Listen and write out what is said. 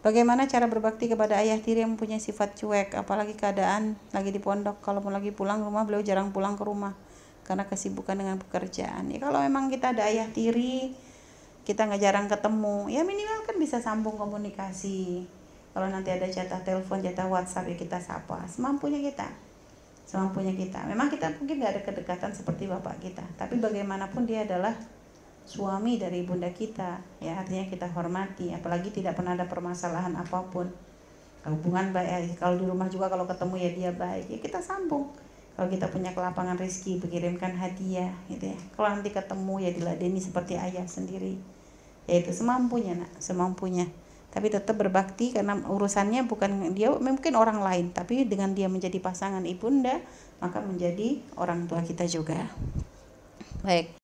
Bagaimana cara berbakti kepada ayah tiri yang mempunyai sifat cuek, apalagi keadaan lagi di pondok? Kalau mau lagi pulang rumah, beliau jarang pulang ke rumah karena kesibukan dengan pekerjaan. Ya kalau memang kita ada ayah tiri, kita nggak jarang ketemu, ya minimal kan bisa sambung komunikasi. Kalau nanti ada jatah telepon, jatah WhatsApp, ya kita sapa semampunya kita. Semampunya kita. Memang kita mungkin nggak ada kedekatan seperti bapak kita, tapi bagaimanapun dia adalah suami dari bunda kita, ya artinya kita hormati, apalagi tidak pernah ada permasalahan apapun. Hubungan baik, kalau di rumah juga kalau ketemu ya dia baik, ya kita sambung. Kalau kita punya kelapangan rezeki, mengirimkan hadiah, gitu ya. Kalau nanti ketemu ya diladeni seperti ayah sendiri, yaitu semampunya nak, semampunya. Tapi tetap berbakti karena urusannya bukan dia, mungkin orang lain, tapi dengan dia menjadi pasangan ibunda, maka menjadi orang tua kita juga. Baik.